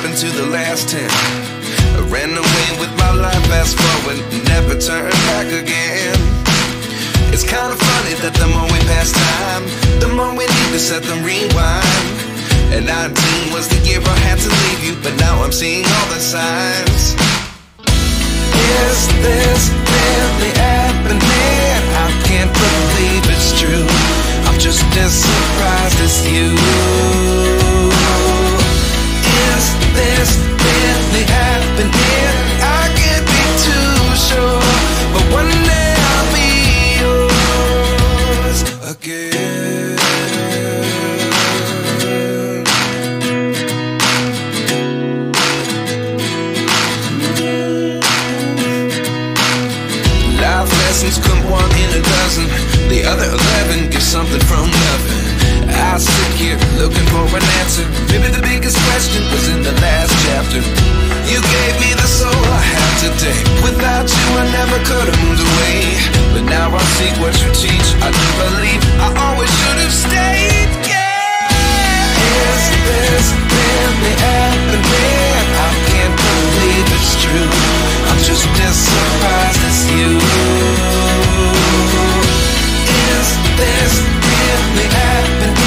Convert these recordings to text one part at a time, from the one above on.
happened to the last 10? I ran away with my life, fast forward, never turn back again. It's kind of funny that the more we pass time, the more we need to set them rewind. And 19 was the year I had to leave you, but now I'm seeing all the signs. Is this really happening? I can't believe it's true. I'm just as surprised as you. Is this really happening? I can't be too sure, but one day I'll be yours again. Life lessons come one in a dozen, the other 11 give something from nothing. I sit here looking for an answer. Maybe the biggest question was in the last chapter. You gave me the soul I have today. Without you I never could have moved away, but now I see what you teach. I do believe I always should have stayed, yeah. Is this really happening? I can't believe it's true. I'm just as surprised as you. Is this really happening?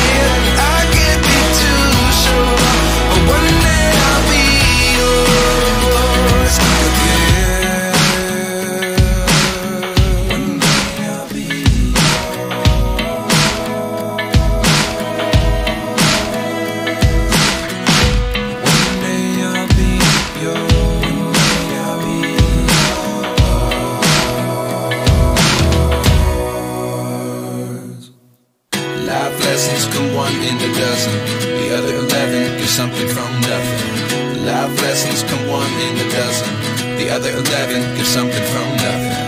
Lessons come one in a dozen, the other 11 give something from nothing. Life lessons come one in a dozen, the other 11 give something from nothing.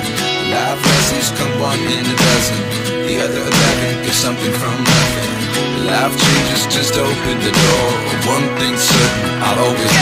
Life lessons come one in a dozen, the other 11 give something from nothing. Life changes just open the door. One thing's certain, I'll always